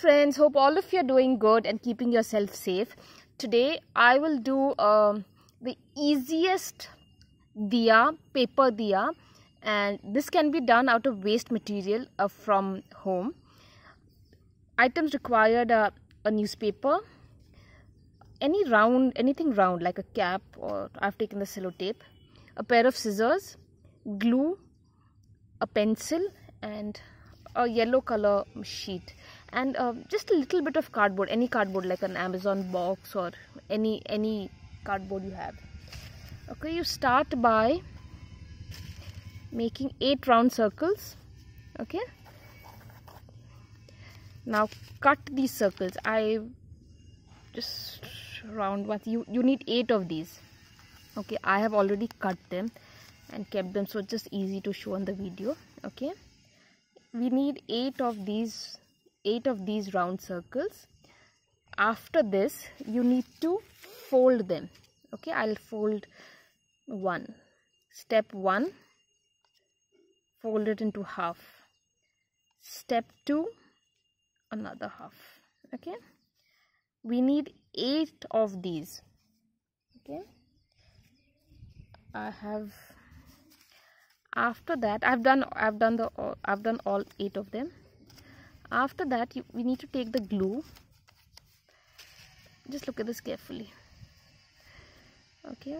friends, hope all of you are doing good and keeping yourself safe. Today I will do the easiest diya, paper diya, and this can be done out of waste material from home. Items required are a newspaper, anything round like a cap, or I've taken the sellotape, a pair of scissors, glue, a pencil, and a yellow color sheet, and just a little bit of cardboard, any cardboard like an Amazon box or any cardboard you have. Okay, you start by making 8 round circles. Okay, now cut these circles. I just round one. You need 8 of these. Okay, I have already cut them and kept them, so it's just easy to show on the video. Okay, we need 8 of these round circles. After this, you need to fold them. Okay, I'll fold one. Step 1, fold it into half. Step 2, another half. Okay, we need 8 of these. Okay, I have, after that I've done all 8 of them. After that, we need to take the glue. Just look at this carefully. Okay,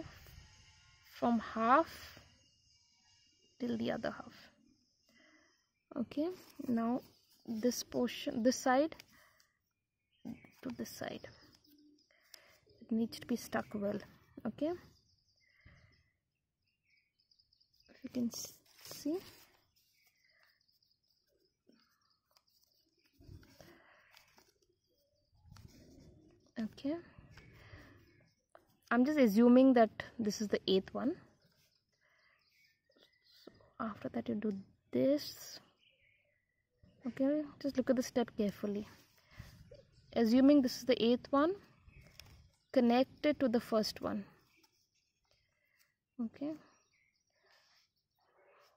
from half till the other half. Okay, now this portion, this side to this side, it needs to be stuck well. Okay, you can see. Okay, I'm just assuming that this is the 8th one. So after that, you do this. Okay, just look at the step carefully. Assuming this is the 8th one, connect it to the first one. Okay,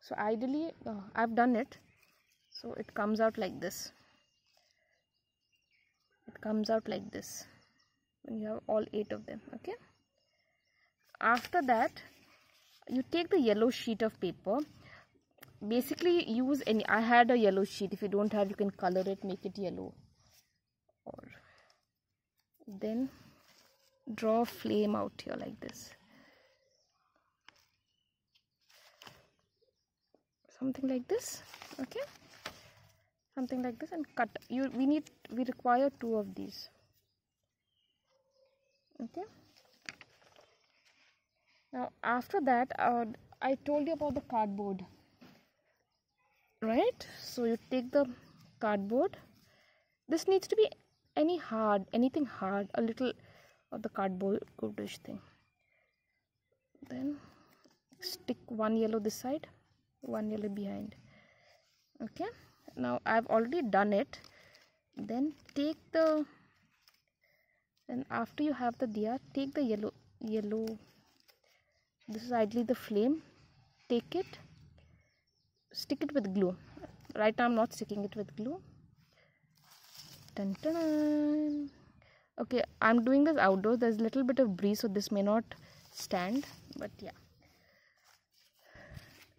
so ideally, I've done it, so it comes out like this. It comes out like this when you have all 8 of them. Okay, after that, you take the yellow sheet of paper. Basically, use any, I had a yellow sheet. If you don't have, you can color it, make it yellow, or then draw a flame out here like this. Something like this. Okay, something like this, and cut. We require 2 of these. Okay, now after that, I told you about the cardboard, right? So you take the cardboard. This needs to be anything hard, a little of the cardboard goodish thing. Then stick one yellow this side, one yellow behind. Okay, now I've already done it. Then take the, and after you have the diya, take the yellow, this is ideally the flame. Take it, stick it with glue. Right now I'm not sticking it with glue. Dun, dun, dun. Okay, I'm doing this outdoors. There's a little bit of breeze, so this may not stand, but yeah,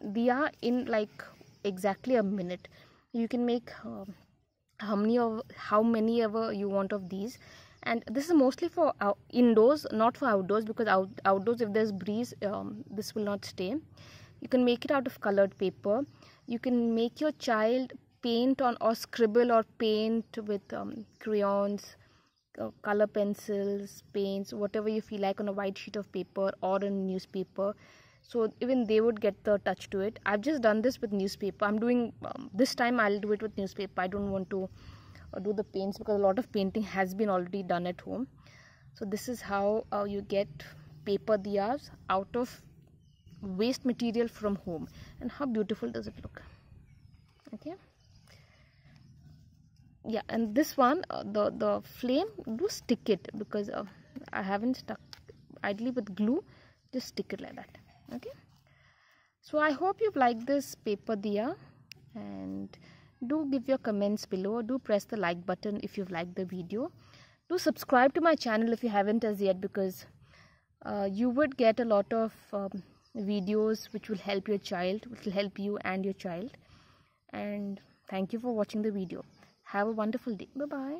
diya in like exactly a minute. You can make how many ever you want of these, and this is mostly for indoors, not for outdoors, because outdoors, if there's breeze, this will not stay. You can make it out of colored paper. You can make your child paint on, or scribble or paint with crayons, color pencils, paints, whatever you feel like, on a white sheet of paper or a newspaper. So even they would get the touch to it. I've just done this with newspaper. I'm doing, this time I'll do it with newspaper. I don't want to do the paints, because a lot of painting has been already done at home. So this is how you get paper diyas out of waste material from home. And how beautiful does it look? Okay. Yeah, and this one, the flame, do stick it, because I haven't stuck, ideally with glue, just stick it like that. Okay, so I hope you've liked this paper diya, and Do give your comments below. Do press the like button if you've liked the video. Do subscribe to my channel if you haven't as yet, because you would get a lot of videos which will help your child, which will help you and your child. And thank you for watching the video. Have a wonderful day. Bye bye.